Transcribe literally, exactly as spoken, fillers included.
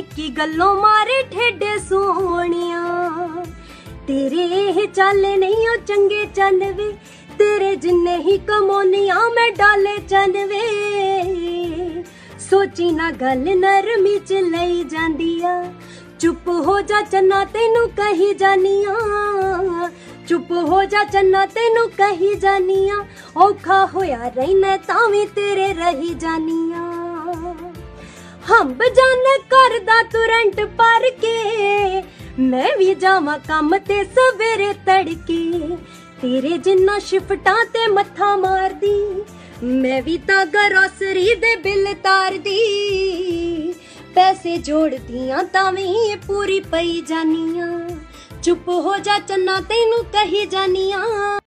निक्की गल्लों मारे ठेडे सोहणिया, तेरे एह चल नहीं ओ चंगे चन वे, तेरे जिन्ने ही कमोनिया मैं डाले चन वे। सोची ना गल नरमी च लई जांदिया, चुप हो जा चन्ना तेनू कही जानिया, चुप हो जा चन्ना तेनू कही जानिया, औखा होया रहना तावी तेरे रही जानिया। हंब जान करदा तुरंत पार के, मैं भी जावा काम ते सवेरे तड़के, तेरे जिन्ना शिफ्टा ते मत्था मार दी, मैं भी ता ग्रोसरी दे बिल तार दी, पैसे जोड़ दिया तावी पूरी पई जानिया, चुप हो जा चन्ना तेनू कही जानिया।